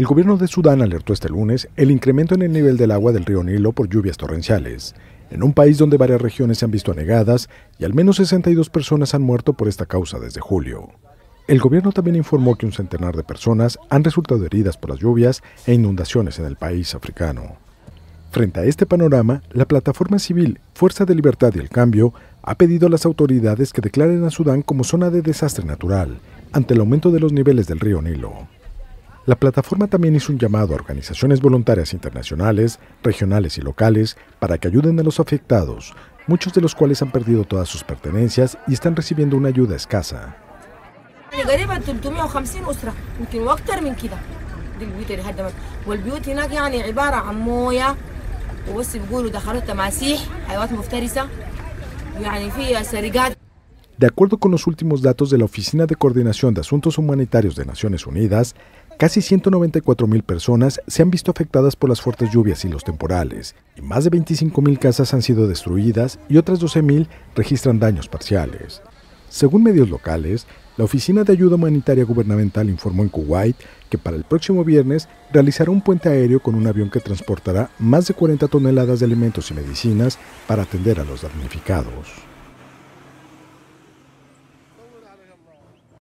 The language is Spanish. El gobierno de Sudán alertó este lunes el incremento en el nivel del agua del río Nilo por lluvias torrenciales, en un país donde varias regiones se han visto anegadas y al menos 62 personas han muerto por esta causa desde julio. El gobierno también informó que un centenar de personas han resultado heridas por las lluvias e inundaciones en el país africano. Frente a este panorama, la plataforma civil Fuerza de Libertad y el Cambio ha pedido a las autoridades que declaren a Sudán como zona de desastre natural ante el aumento de los niveles del río Nilo. La plataforma también hizo un llamado a organizaciones voluntarias internacionales, regionales y locales para que ayuden a los afectados, muchos de los cuales han perdido todas sus pertenencias y están recibiendo una ayuda escasa. De acuerdo con los últimos datos de la Oficina de Coordinación de Asuntos Humanitarios de Naciones Unidas, casi 194.000 personas se han visto afectadas por las fuertes lluvias y los temporales, y más de 25.000 casas han sido destruidas y otras 12.000 registran daños parciales. Según medios locales, la Oficina de Ayuda Humanitaria Gubernamental informó en Kuwait que para el próximo viernes realizará un puente aéreo con un avión que transportará más de 40 toneladas de alimentos y medicinas para atender a los damnificados.